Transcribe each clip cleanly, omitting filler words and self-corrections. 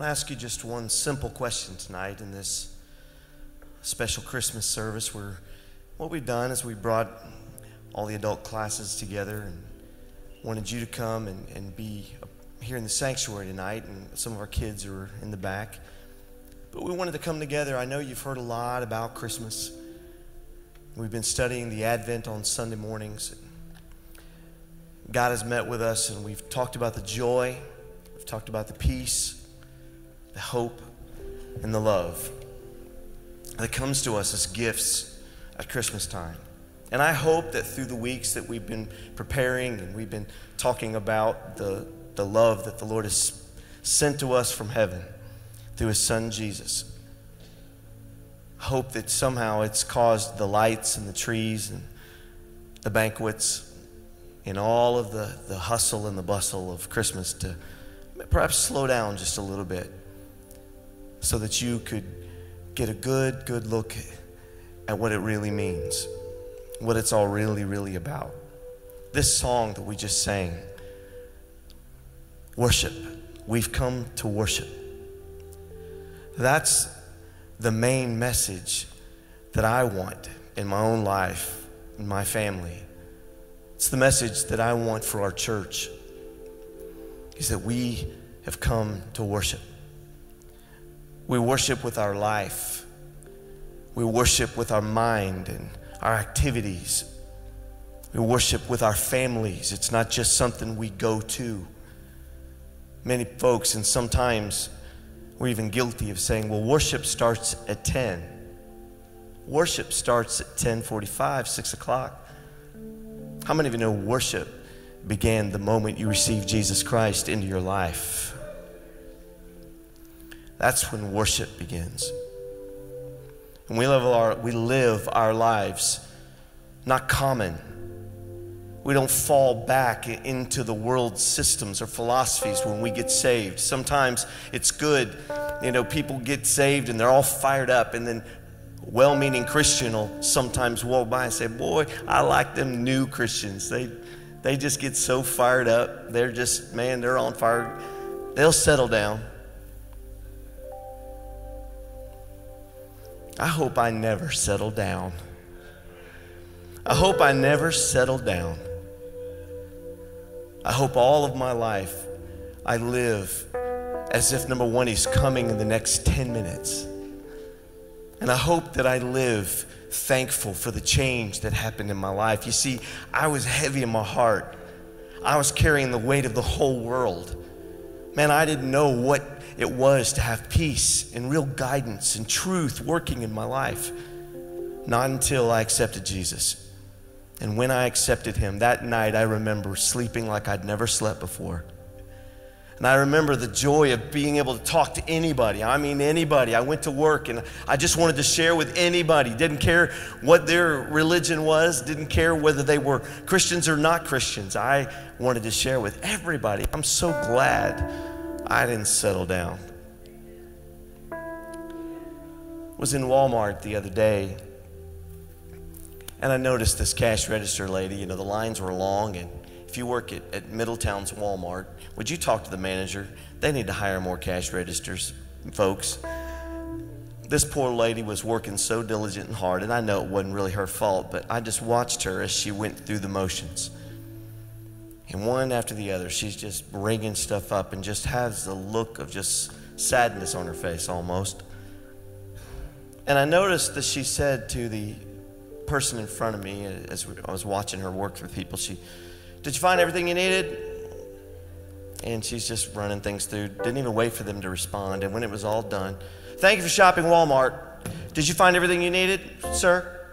want to ask you just one simple question tonight in this special Christmas service. What we've done is we brought all the adult classes together and wanted you to come and be here in the sanctuary tonight, and some of our kids are in the back. But we wanted to come together. I know you've heard a lot about Christmas. We've been studying the Advent on Sunday mornings. God has met with us, and we've talked about the joy, we've talked about the peace, the hope, and the love that comes to us as gifts at Christmas time. And I hope that through the weeks that we've been preparing and we've been talking about the love that the Lord has sent to us from heaven through His Son, Jesus, hope that somehow it's caused the lights and the trees and the banquets and all of the hustle and the bustle of Christmas to perhaps slow down just a little bit so that you could get a good look at what it really means, what it's all really about. This song that we just sang, worship, we've come to worship. That's the main message that I want in my own life, in my family. It's the message that I want for our church, is that we have come to worship. We worship with our life. We worship with our mind and our activities. We worship with our families. It's not just something we go to. Many folks, and sometimes we're even guilty of saying, well, worship starts at 10. Worship starts at 10:45, 6 o'clock. How many of you know worship began the moment you received Jesus Christ into your life? That's when worship begins. And we live our lives not common. We don't fall back into the world's systems or philosophies when we get saved. Sometimes it's good, you know, people get saved and they're all fired up, and then well-meaning Christian will sometimes walk by and say, boy, I like them new Christians. They just get so fired up. They're just, man, they're on fire. They'll settle down. I hope I never settle down. I hope I never settle down. I hope all of my life I live as if, number one, He's coming in the next 10 minutes. And I hope that I live thankful for the change that happened in my life. You see, I was heavy in my heart. I was carrying the weight of the whole world. Man, I didn't know what it was to have peace and real guidance and truth working in my life. Not until I accepted Jesus. And when I accepted Him, that night I remember sleeping like I'd never slept before. And I remember the joy of being able to talk to anybody. I mean anybody. I went to work and I just wanted to share with anybody. Didn't care what their religion was. Didn't care whether they were Christians or not Christians. I wanted to share with everybody. I'm so glad I didn't settle down. I was in Walmart the other day, and I noticed this cash register lady, you know, the lines were long, and if you work at Middletown's Walmart, would you talk to the manager? They need to hire more cash registers, folks. This poor lady was working so diligent and hard, and I know it wasn't really her fault, but I just watched her as she went through the motions. And one after the other, she's just ringing stuff up and just has the look of just sadness on her face almost. And I noticed that she said to the person in front of me, as I was watching her work with people, she, did you find everything you needed? And she's just running things through. Didn't even wait for them to respond. And when it was all done, thank you for shopping Walmart. Did you find everything you needed, sir?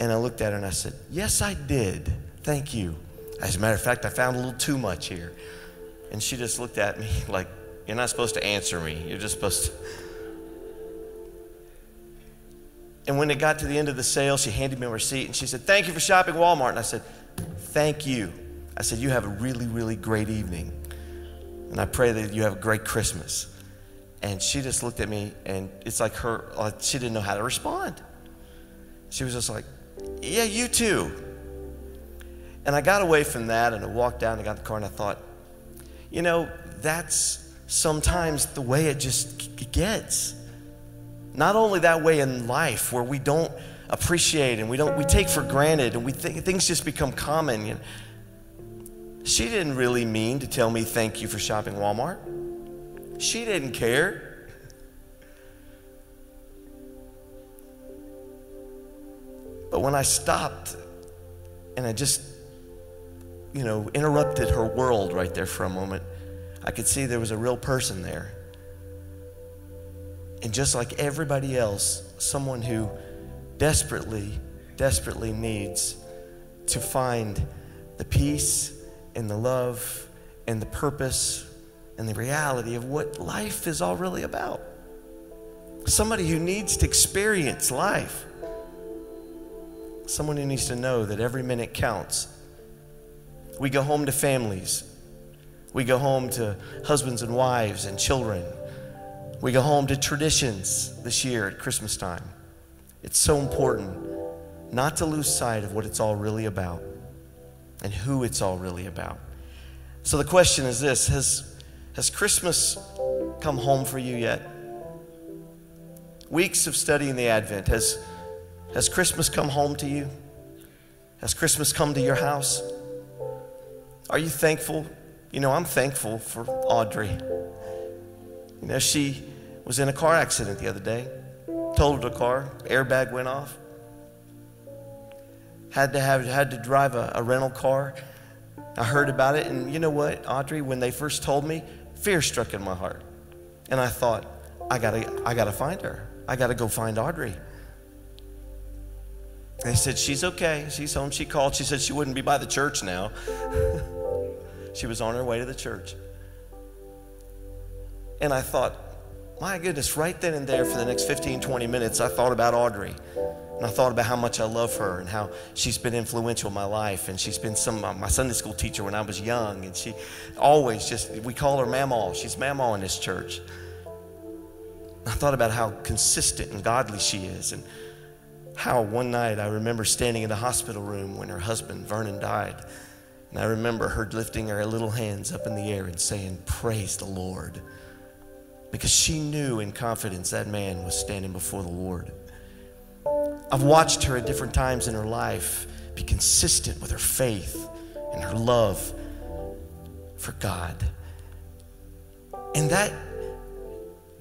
And I looked at her and I said, yes, I did. Thank you. As a matter of fact, I found a little too much here. And she just looked at me like, you're not supposed to answer me. You're just supposed to. And when it got to the end of the sale, she handed me a receipt, and she said, thank you for shopping Walmart. And I said, thank you. I said, you have a really great evening. And I pray that you have a great Christmas. And she just looked at me, and it's like her, she didn't know how to respond. She was just like, yeah, you too. And I got away from that, and I walked down and got in the car, and I thought, You know, that's sometimes the way it just gets. Not only that way in life where we don't appreciate and we take for granted and we think things just become common. You know, she didn't really mean to tell me thank you for shopping Walmart. She didn't care. But when I stopped and I just, you know, interrupted her world right there for a moment, I could see there was a real person there. And just like everybody else, someone who desperately, desperately needs to find the peace and the love and the purpose and the reality of what life is all really about. Somebody who needs to experience life. Someone who needs to know that every minute counts. We go home to families. We go home to husbands and wives and children. We go home to traditions this year at Christmas time. It's so important not to lose sight of what it's all really about and who it's all really about. So the question is this, has Christmas come home for you yet? Weeks of studying the Advent, has Christmas come home to you? Has Christmas come to your house? Are you thankful? You know, I'm thankful for Audrey. You know, she was in a car accident the other day. Totaled a car, airbag went off. Had to drive a rental car. I heard about it, and you know what, Audrey, when they first told me, fear struck in my heart. And I thought, I gotta find her. I gotta go find Audrey. They said, she's okay, she's home. She called, she said she wouldn't be by the church now. She was on her way to the church. And I thought, my goodness, right then and there for the next 15, 20 minutes, I thought about Audrey. And I thought about how much I love her and how she's been influential in my life. And she's been my Sunday school teacher when I was young. And she always just, we call her Mamaw. She's Mamaw in this church. I thought about how consistent and godly she is. And how one night I remember standing in the hospital room when her husband Vernon died, and I remember her lifting her little hands up in the air and saying, "Praise the Lord," because she knew in confidence that man was standing before the Lord. I've watched her at different times in her life be consistent with her faith and her love for God, and that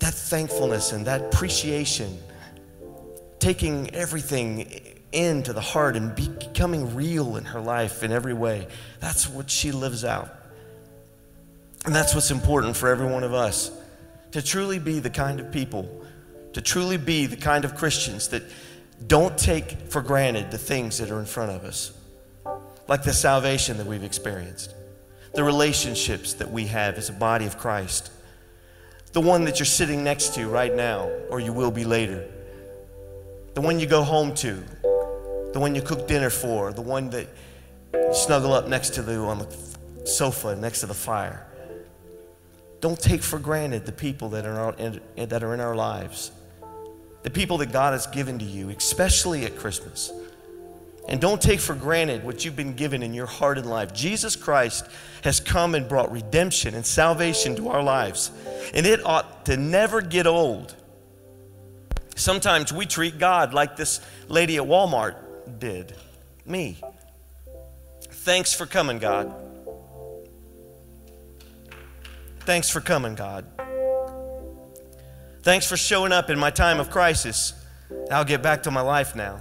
thankfulness and that appreciation, taking everything into the heart and becoming real in her life in every way. That's what she lives out. And that's what's important for every one of us, to truly be the kind of people, to truly be the kind of Christians that don't take for granted the things that are in front of us, like the salvation that we've experienced, the relationships that we have as a body of Christ, the one that you're sitting next to right now, or you will be later, the one you go home to, the one you cook dinner for, the one that you snuggle up next to on the sofa next to the fire. Don't take for granted the people that are in our lives, the people that God has given to you, especially at Christmas. And don't take for granted what you've been given in your heart and life. Jesus Christ has come and brought redemption and salvation to our lives, and it ought to never get old. Sometimes we treat God like this lady at Walmart did, me. Thanks for coming, God. Thanks for coming, God. Thanks for showing up in my time of crisis. I'll get back to my life now.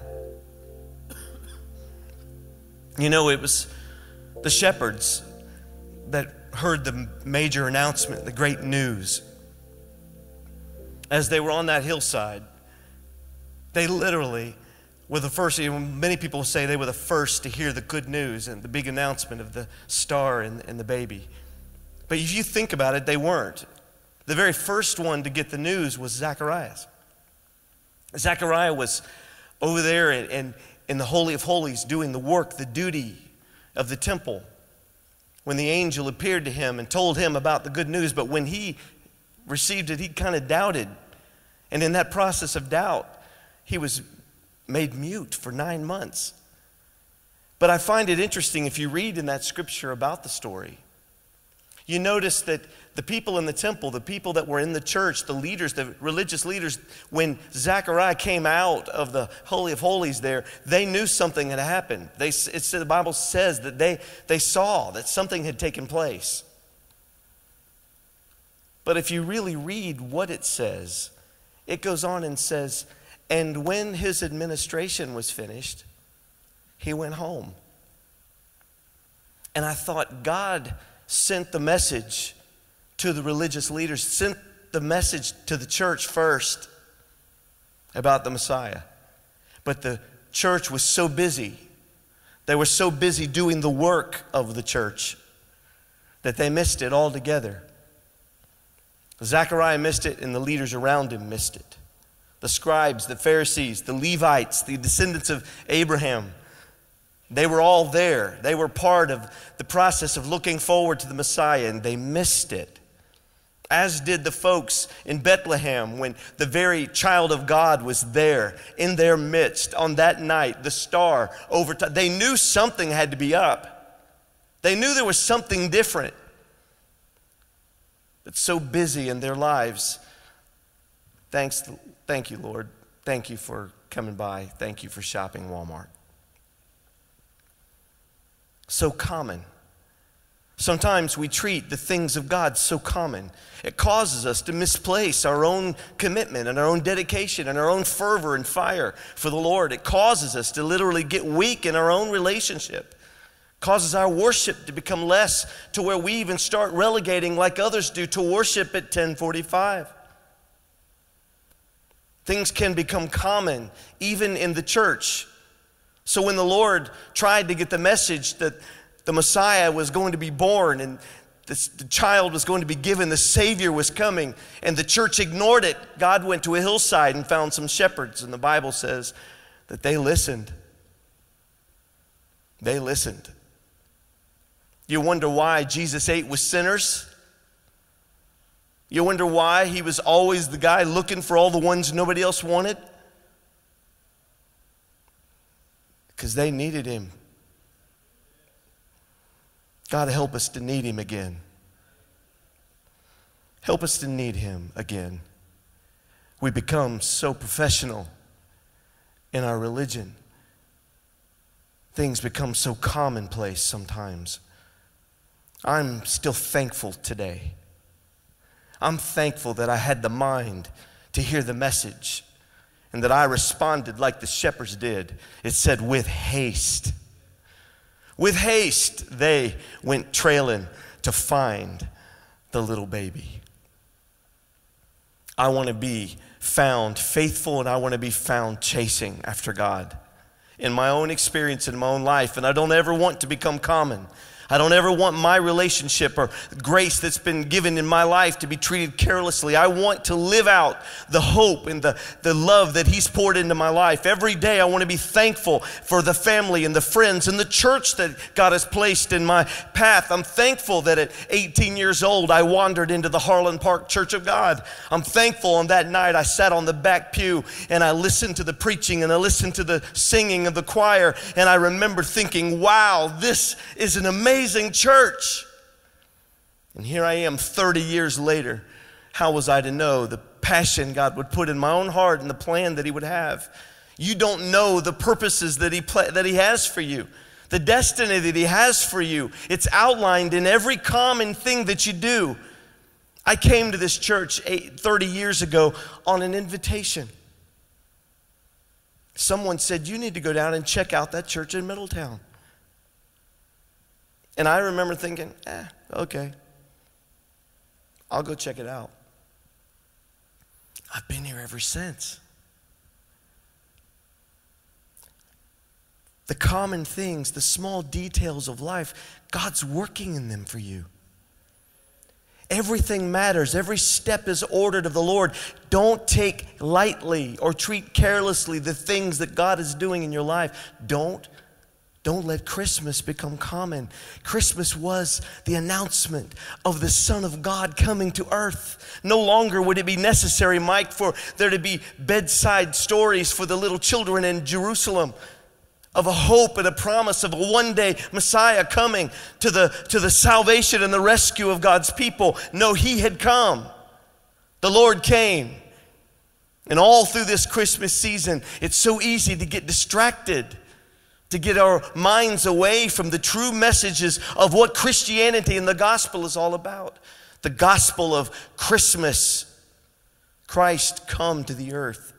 You know, it was the shepherds that heard the major announcement, the great news. As they were on that hillside, they literally were the first. Many people say they were the first to hear the good news and the big announcement of the star and the baby. But if you think about it, they weren't. The very first one to get the news was Zacharias. Zachariah was over there in the Holy of Holies doing the work, the duty of the temple, when the angel appeared to him and told him about the good news. But when he received it, he kind of doubted. And in that process of doubt, he was made mute for 9 months. But I find it interesting if you read in that scripture about the story, You notice that the people in the temple, the people that were in the church, the leaders, the religious leaders, when Zechariah came out of the Holy of Holies there, they knew something had happened. The Bible says that they saw that something had taken place. But if you really read what it says, it goes on and says, and when his administration was finished, he went home. And I thought, God sent the message to the religious leaders, sent the message to the church first about the Messiah. But the church was so busy, they were so busy doing the work of the church that they missed it altogether. Zechariah missed it, and the leaders around him missed it. The scribes, the Pharisees, the Levites, the descendants of Abraham, they were all there. They were part of the process of looking forward to the Messiah, and they missed it. As did the folks in Bethlehem when the very child of God was there in their midst on that night, the star over time. They knew something had to be up. They knew there was something different. It's so busy in their lives. Thank you, Lord. Thank you for coming by. Thank you for shopping Walmart. So common. Sometimes we treat the things of God so common. It causes us to misplace our own commitment and our own dedication and our own fervor and fire for the Lord. It causes us to literally get weak in our own relationship. Causes our worship to become less, to where we even start relegating, like others do, to worship at 10:45. Things can become common even in the church. So when the Lord tried to get the message that the Messiah was going to be born and the child was going to be given, the Savior was coming, and the church ignored it, God went to a hillside and found some shepherds, and the Bible says that they listened. They listened. You wonder why Jesus ate with sinners? You wonder why he was always the guy looking for all the ones nobody else wanted? Because they needed him. God, help us to need him again. Help us to need him again. We become so professional in our religion. Things become so commonplace sometimes. I'm still thankful today. I'm thankful that I had the mind to hear the message, and that I responded like the shepherds did. It said, with haste. With haste, they went trailing to find the little baby. I want to be found faithful, and I want to be found chasing after God in my own experience, in my own life. And I don't ever want to become common. I don't ever want my relationship or grace that's been given in my life to be treated carelessly. I want to live out the hope and the love that he's poured into my life. Every day I want to be thankful for the family and the friends and the church that God has placed in my path. I'm thankful that at 18 years old I wandered into the Harlan Park Church of God. I'm thankful on that night I sat on the back pew and I listened to the preaching and I listened to the singing of the choir, and I remember thinking, wow, this is an amazing church. And here I am 30 years later. How was I to know the passion God would put in my own heart and the plan that he would have? You don't know the purposes that he has for you, the destiny that he has for you. It's outlined in every common thing that you do. I came to this church 30 years ago on an invitation. Someone said, you need to go down and check out that church in Middletown. And I remember thinking, okay, I'll go check it out. I've been here ever since. The common things, the small details of life, God's working in them for you. Everything matters. Every step is ordered of the Lord. Don't take lightly or treat carelessly the things that God is doing in your life. Don't let Christmas become common. Christmas was the announcement of the Son of God coming to earth. No longer would it be necessary, Mike, for there to be bedside stories for the little children in Jerusalem. of a hope and a promise of a one day Messiah coming to the salvation and the rescue of God's people. No, he had come. The Lord came. And all through this Christmas season, it's so easy to get distracted, to get our minds away from the true messages of what Christianity and the gospel is all about. The gospel of Christmas. Christ come to the earth.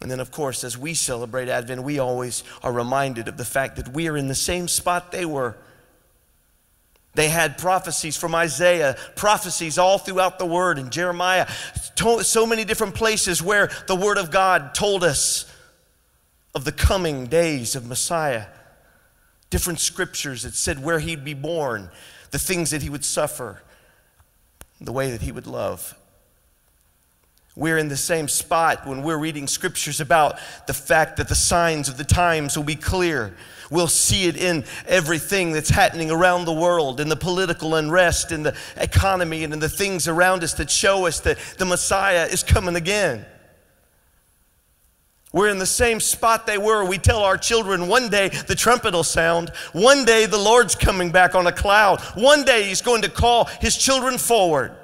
And then, of course, as we celebrate Advent, we always are reminded of the fact that we are in the same spot they were. They had prophecies from Isaiah, prophecies all throughout the Word, and Jeremiah, so many different places where the Word of God told us of the coming days of Messiah. Different scriptures that said where he'd be born, the things that he would suffer, the way that he would love. We're in the same spot when we're reading scriptures about the fact that the signs of the times will be clear. We'll see it in everything that's happening around the world, in the political unrest, in the economy, and in the things around us that show us that the Messiah is coming again. We're in the same spot they were. We tell our children one day the trumpet will sound. One day the Lord's coming back on a cloud. One day he's going to call his children forward.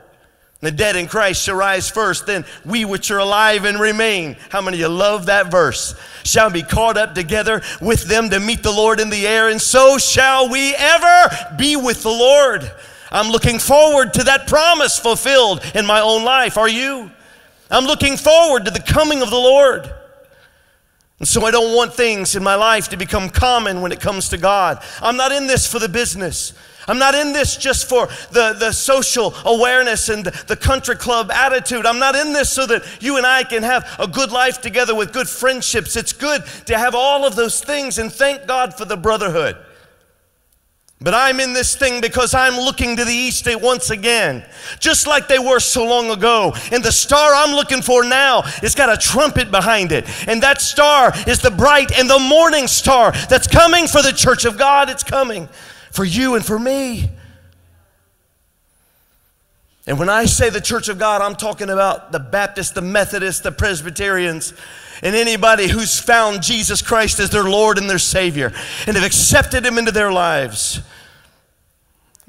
The dead in Christ shall rise first, then we which are alive and remain. How many of you love that verse? Shall be caught up together with them to meet the Lord in the air, and so shall we ever be with the Lord. I'm looking forward to that promise fulfilled in my own life. Are you? I'm looking forward to the coming of the Lord. And so I don't want things in my life to become common when it comes to God. I'm not in this for the business. I'm not in this just for the social awareness and the country club attitude. I'm not in this so that you and I can have a good life together with good friendships. It's good to have all of those things, and thank God for the brotherhood. But I'm in this thing because I'm looking to the east once again, just like they were so long ago. And the star I'm looking for now, it's got a trumpet behind it. And that star is the bright and the morning star that's coming for the church of God. It's coming for you and for me. And when I say the church of God, I'm talking about the Baptists, the Methodists, the Presbyterians, and anybody who's found Jesus Christ as their Lord and their Savior and have accepted him into their lives.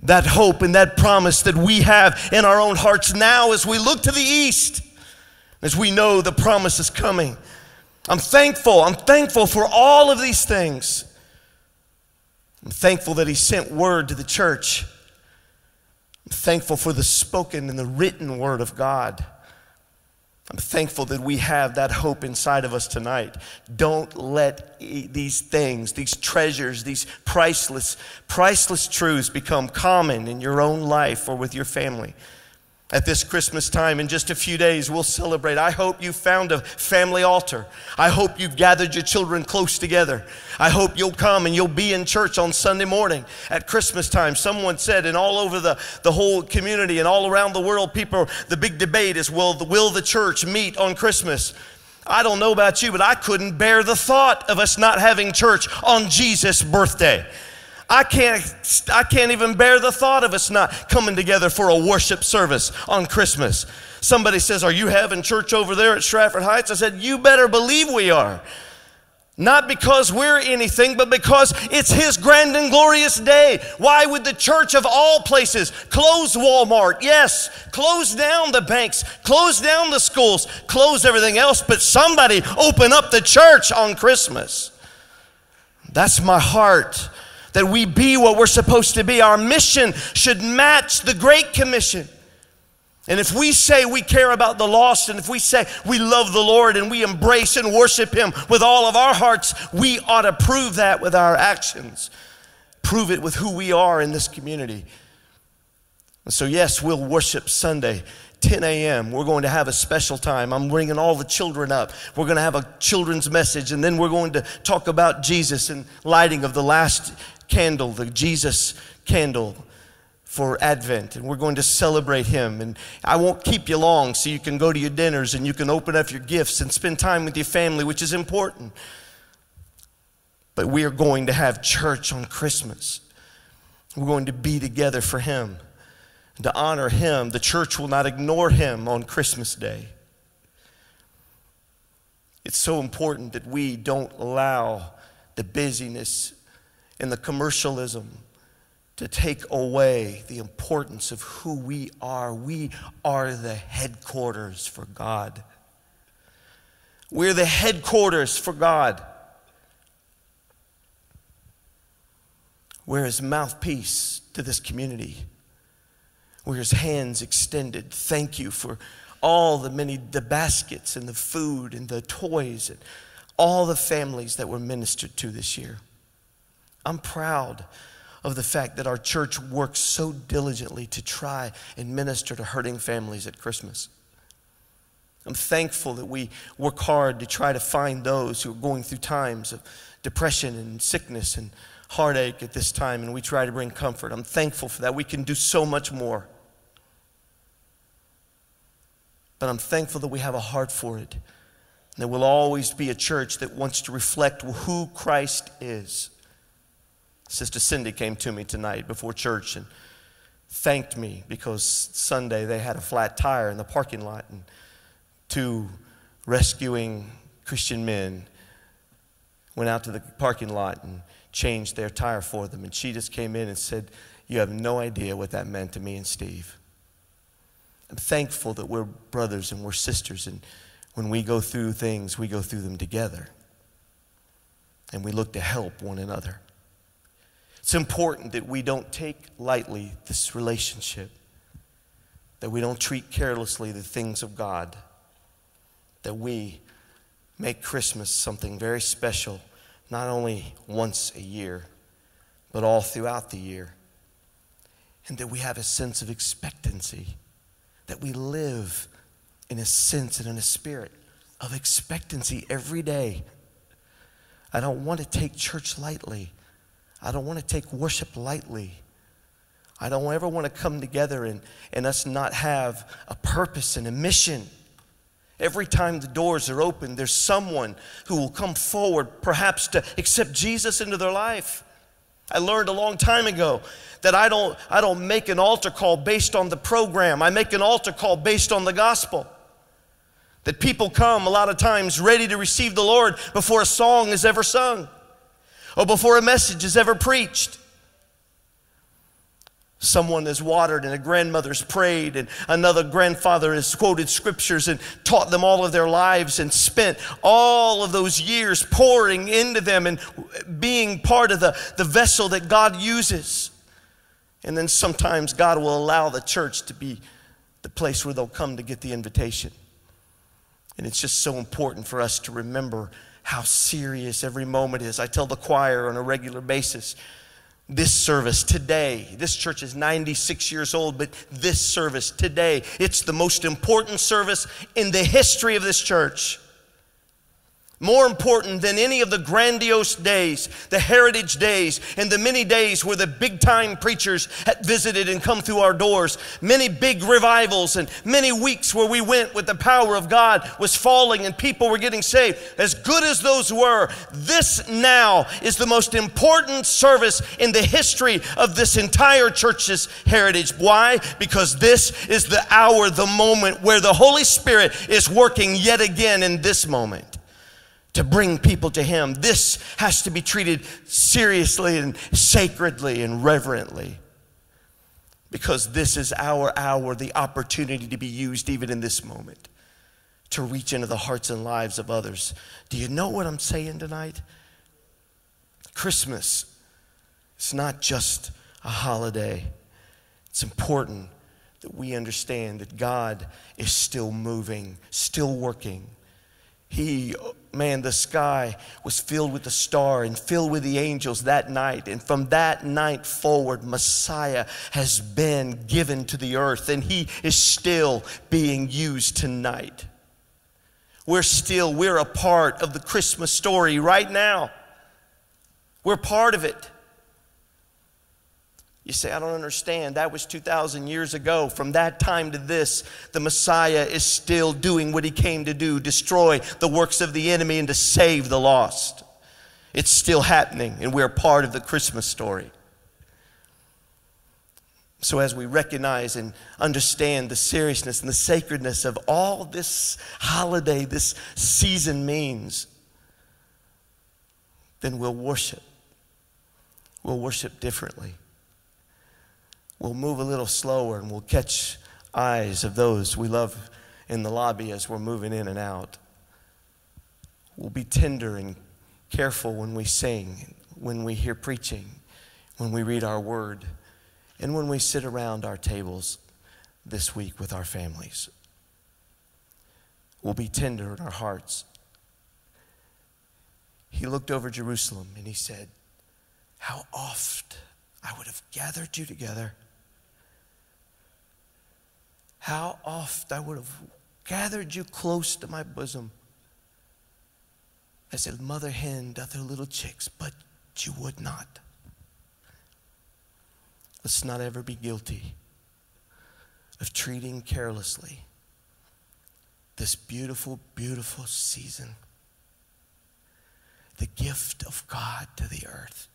That hope and that promise that we have in our own hearts now as we look to the east, as we know the promise is coming. I'm thankful for all of these things. I'm thankful that he sent word to the church. I'm thankful for the spoken and the written word of God. I'm thankful that we have that hope inside of us tonight. Don't let these things, these treasures, these priceless truths become common in your own life or with your family. At this Christmas time, in just a few days, we'll celebrate. I hope you found a family altar. I hope you've gathered your children close together. I hope you'll come and you'll be in church on Sunday morning at Christmas time. Someone said, and all over the whole community and all around the world, people, the big debate is, will the church meet on Christmas? I don't know about you, but I couldn't bear the thought of us not having church on Jesus' birthday. I can't even bear the thought of us not coming together for a worship service on Christmas. Somebody says, are you having church over there at Stratford Heights? I said, you better believe we are. Not because we're anything, but because it's his grand and glorious day. Why would the church of all places close Walmart? Yes, close down the banks, close down the schools, close everything else, but somebody open up the church on Christmas. That's my heart. That we be what we're supposed to be. Our mission should match the Great Commission. And if we say we care about the lost, and if we say we love the Lord and we embrace and worship him with all of our hearts, we ought to prove that with our actions. Prove it with who we are in this community. And so yes, we'll worship Sunday, 10 a.m. We're going to have a special time. I'm bringing all the children up. We're going to have a children's message, and then we're going to talk about Jesus and lighting of the last candle, the Jesus candle for Advent, and we're going to celebrate him. And I won't keep you long, so you can go to your dinners and you can open up your gifts and spend time with your family, which is important. But we are going to have church on Christmas. We're going to be together for him, to honor him. The church will not ignore him on Christmas Day. It's so important that we don't allow the busyness and the commercialism to take away the importance of who we are. We are the headquarters for God. We're the headquarters for God. We're His mouthpiece to this community. We're His hands extended. Thank you for all the many, the baskets and the food and the toys and all the families that were ministered to this year. I'm proud of the fact that our church works so diligently to try and minister to hurting families at Christmas. I'm thankful that we work hard to try to find those who are going through times of depression and sickness and heartache at this time, and we try to bring comfort. I'm thankful for that. We can do so much more. But I'm thankful that we have a heart for it. And there will always be a church that wants to reflect who Christ is. Sister Cindy came to me tonight before church and thanked me because Sunday they had a flat tire in the parking lot, and two rescuing Christian men went out to the parking lot and changed their tire for them. And she just came in and said, "You have no idea what that meant to me and Steve." I'm thankful that we're brothers and we're sisters, and when we go through things, we go through them together. And we look to help one another. It's important that we don't take lightly this relationship, that we don't treat carelessly the things of God, that we make Christmas something very special, not only once a year, but all throughout the year, and that we have a sense of expectancy, that we live in a sense and in a spirit of expectancy every day. I don't want to take church lightly. I don't want to take worship lightly. I don't ever want to come together and us not have a purpose and a mission. Every time the doors are open, there's someone who will come forward perhaps to accept Jesus into their life. I learned a long time ago that I don't make an altar call based on the program. I make an altar call based on the gospel. That people come a lot of times ready to receive the Lord before a song is ever sung or before a message is ever preached. Someone is watered and a grandmother's prayed and another grandfather has quoted scriptures and taught them all of their lives and spent all of those years pouring into them and being part of the vessel that God uses. And then sometimes God will allow the church to be the place where they'll come to get the invitation. And it's just so important for us to remember how serious every moment is. I tell the choir on a regular basis, this service today, this church is 96 years old, but this service today, it's the most important service in the history of this church. More important than any of the grandiose days, the heritage days, and the many days where the big-time preachers had visited and come through our doors. Many big revivals and many weeks where we went with the power of God was falling and people were getting saved. As good as those were, this now is the most important service in the history of this entire church's heritage. Why? Because this is the hour, the moment where the Holy Spirit is working yet again in this moment to bring people to Him. This has to be treated seriously and sacredly and reverently, because this is our hour, the opportunity to be used even in this moment to reach into the hearts and lives of others. Do you know what I'm saying tonight? Christmas, it's not just a holiday. It's important that we understand that God is still moving, still working. He, man, the sky was filled with the star and filled with the angels that night. And from that night forward, Messiah has been given to the earth, and He is still being used tonight. We're a part of the Christmas story right now. We're part of it. You say, I don't understand. That was 2,000 years ago. From that time to this, the Messiah is still doing what He came to do, destroy the works of the enemy and to save the lost. It's still happening, and we're part of the Christmas story. So as we recognize and understand the seriousness and the sacredness of all this holiday, this season means, then we'll worship. We'll worship differently. We'll move a little slower and we'll catch eyes of those we love in the lobby as we're moving in and out. We'll be tender and careful when we sing, when we hear preaching, when we read our word, and when we sit around our tables this week with our families. We'll be tender in our hearts. He looked over Jerusalem and he said, "How oft I would have gathered you together. How oft I would have gathered you close to my bosom. As a mother hen doth her little chicks, but you would not." Let's not ever be guilty of treating carelessly this beautiful, beautiful season, the gift of God to the earth,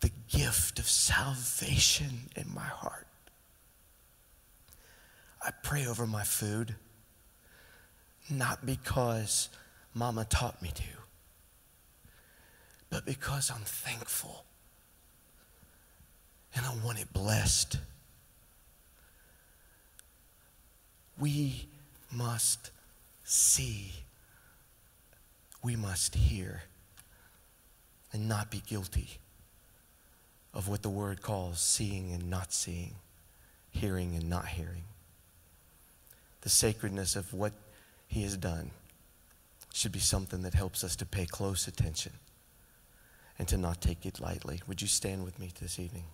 the gift of salvation in my heart. I pray over my food, not because Mama taught me to, but because I'm thankful and I want it blessed. We must see, we must hear, and not be guilty of what the Word calls seeing and not seeing, hearing and not hearing. The sacredness of what He has done should be something that helps us to pay close attention and to not take it lightly. Would you stand with me this evening?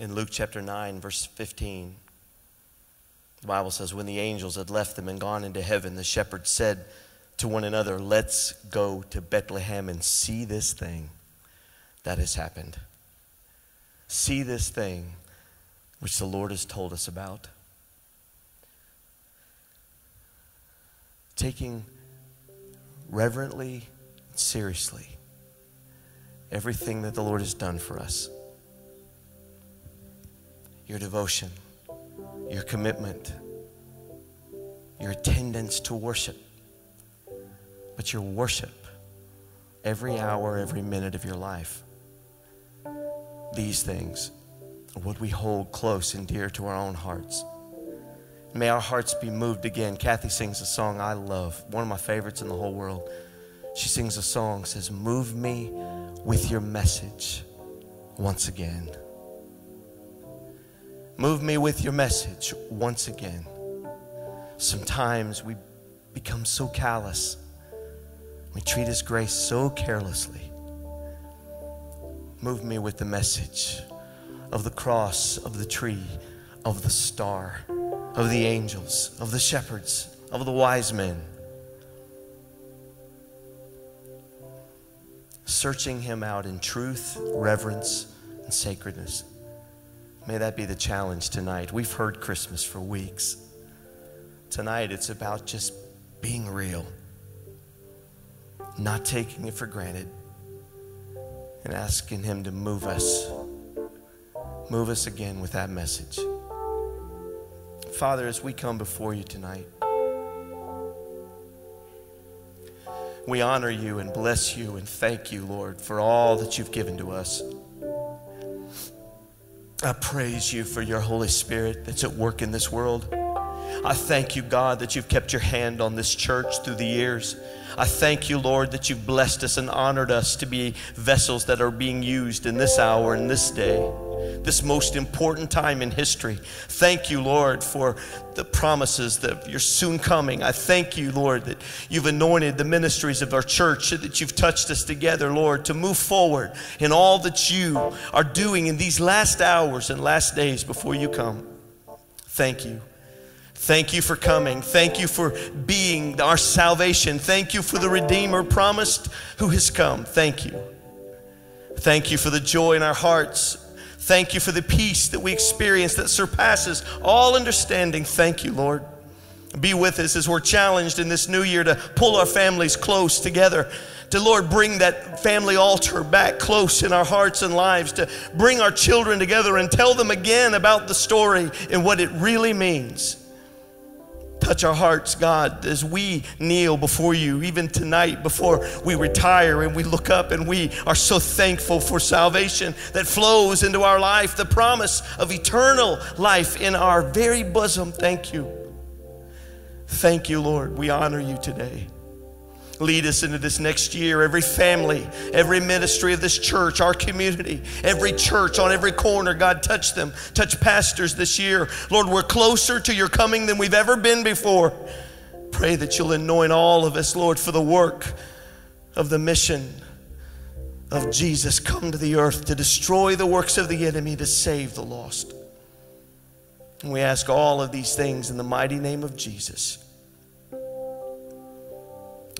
In Luke chapter 9, verse 15, the Bible says, "When the angels had left them and gone into heaven, the shepherds said to one another, 'Let's go to Bethlehem and see this thing that has happened. See this thing which the Lord has told us about.'" Taking reverently, seriously, everything that the Lord has done for us. Your devotion, your commitment, your attendance to worship, but your worship every hour, every minute of your life. These things are what we hold close and dear to our own hearts. May our hearts be moved again. Kathy sings a song I love, one of my favorites in the whole world. She sings a song that says, "Move me with your message once again. Move me with your message once again." Sometimes we become so callous. We treat His grace so carelessly. Move me with the message of the cross, of the tree, of the star, of the angels, of the shepherds, of the wise men. Searching Him out in truth, reverence, and sacredness. May that be the challenge tonight. We've heard Christmas for weeks. Tonight it's about just being real, not taking it for granted, and asking Him to move us again with that message. Father, as we come before you tonight, we honor you and bless you and thank you, Lord, for all that you've given to us. I praise you for your Holy Spirit that's at work in this world. I thank you, God, that you've kept your hand on this church through the years. I thank you, Lord, that you've blessed us and honored us to be vessels that are being used in this hour and this day, this most important time in history. Thank you, Lord, for the promises that you're soon coming. I thank you, Lord, that you've anointed the ministries of our church, that you've touched us together, Lord, to move forward in all that you are doing in these last hours and last days before you come. Thank you. Thank you for coming. Thank you for being our salvation. Thank you for the Redeemer promised who has come. Thank you. Thank you for the joy in our hearts. Thank you for the peace that we experience that surpasses all understanding. Thank you, Lord. Be with us as we're challenged in this new year to pull our families close together, to, Lord, bring that family altar back close in our hearts and lives, to bring our children together and tell them again about the story and what it really means. Touch our hearts, God, as we kneel before you, even tonight before we retire and we look up and we are so thankful for salvation that flows into our life, the promise of eternal life in our very bosom. Thank you. Thank you, Lord. We honor you today. Lead us into this next year, every family, every ministry of this church, our community, every church on every corner. God, touch them. Touch pastors this year. Lord, we're closer to your coming than we've ever been before. Pray that you'll anoint all of us, Lord, for the work of the mission of Jesus. Come to the earth to destroy the works of the enemy, to save the lost. And we ask all of these things in the mighty name of Jesus.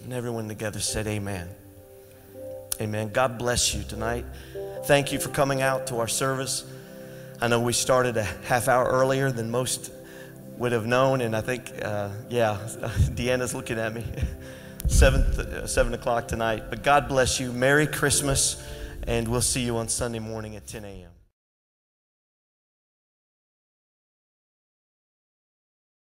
And everyone together said amen. Amen. God bless you tonight. Thank you for coming out to our service. I know we started a half hour earlier than most would have known. And I think, yeah, Deanna's looking at me. 7 o'clock tonight. But God bless you. Merry Christmas. And we'll see you on Sunday morning at 10 a.m.